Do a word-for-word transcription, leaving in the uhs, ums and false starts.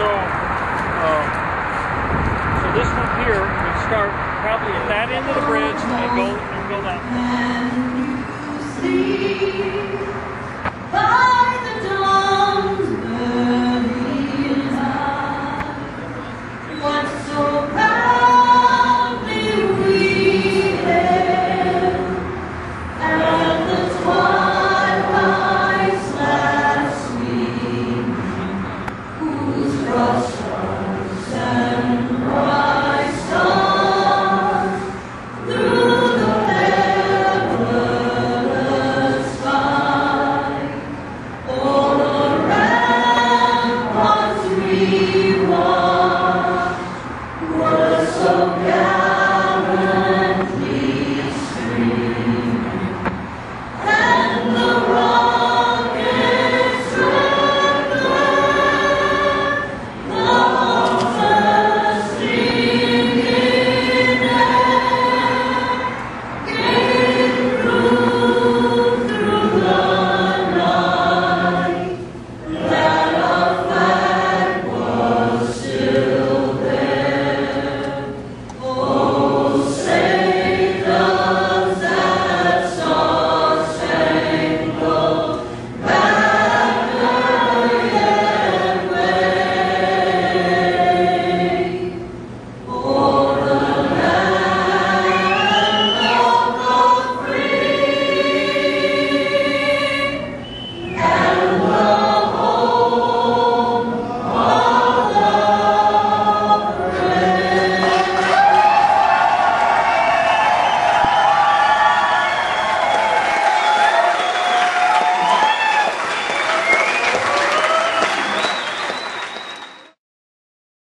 So, uh, so this one here would start probably at that end of the bridge and go and go down.